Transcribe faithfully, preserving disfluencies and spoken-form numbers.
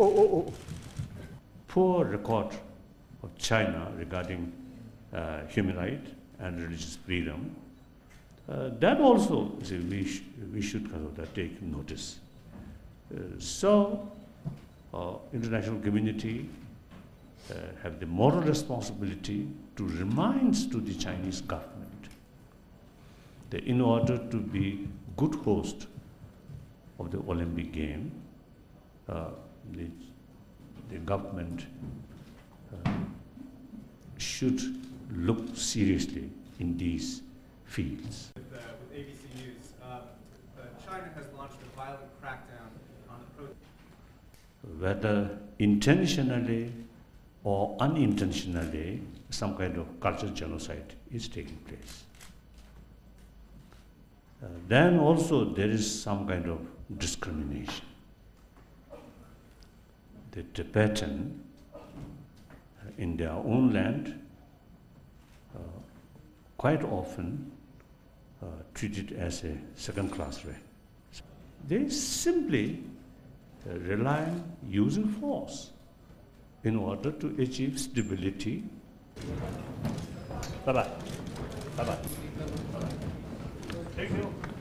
oh, oh, oh. Poor record of China regarding uh, human rights and religious freedom, uh, that also see, we, sh we should kind of take notice. Uh, so, uh, international community uh, have the moral responsibility to remind to the Chinese government that in order to be good host of the Olympic game, uh, the, the government uh, should look seriously in these fields. With, uh, with A B C News, um, uh, China has launched a violent crackdown on the protest. Whether intentionally or unintentionally, some kind of cultural genocide is taking place. Uh, then also there is some kind of discrimination. The Tibetan, uh, in their own land, uh, quite often uh, treated as a second-class race. They simply uh, rely on using force in order to achieve stability. Bye-bye. Bye-bye. Thank you.